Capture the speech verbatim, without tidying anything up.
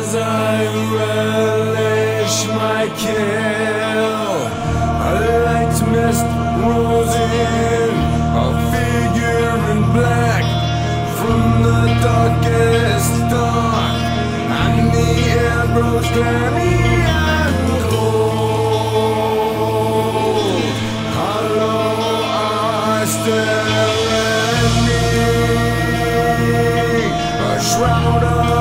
as I relish my kill. A light mist rolls in, a figure in black from the darkest dark, and the air grows clammy and cold. Hollow eyes stare at me, a shroud of